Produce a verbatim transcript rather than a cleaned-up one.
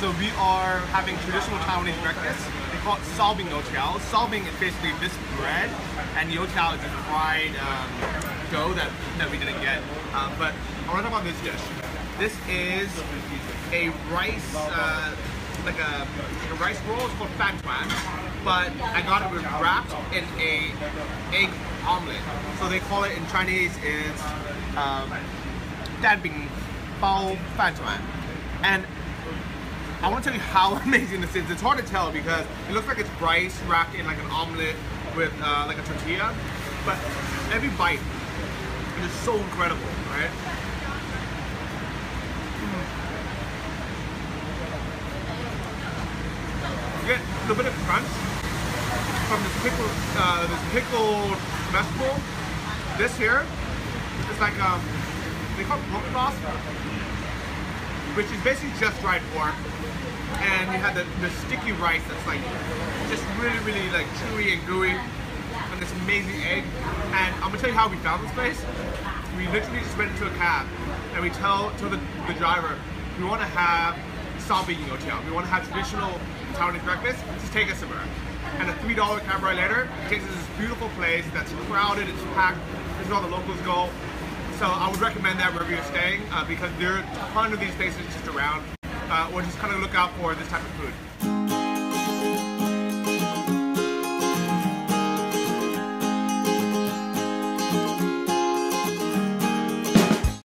So we are having traditional Taiwanese breakfast. They call it Shaobing You Tiao. Shaobing is basically this bread, and You Tiao is a fried um, dough that, that we didn't get. Um, but I want to talk about this dish. This is a rice, uh, like, a, like a rice roll. It's called Fan Tuan, but I got it wrapped in a egg omelet. So they call it in Chinese is Dan Bing Bao Fan Tuan. And I want to tell you how amazing this is. It's hard to tell because it looks like it's rice wrapped in like an omelet with uh, like a tortilla, but every bite it is so incredible, right? You get a little bit of crunch from this pickled, uh, this pickled vegetable. This here is like um, they call it roniboss, which is basically just dried pork, and you have the, the sticky rice that's like just really, really like chewy and gooey, and this amazing egg. And I'm gonna tell you how we found this place. We literally just went into a cab, and we tell, tell the, the driver we want to have Shaobing You Tiao. We want to have traditional Taiwanese breakfast. Just take us somewhere. And a three dollar cab ride later, it takes us to this beautiful place that's crowded, it's packed. This is where all the locals go. So I would recommend that wherever you're staying uh, because there are a ton of these places just around, uh, or just kind of look out for this type of food.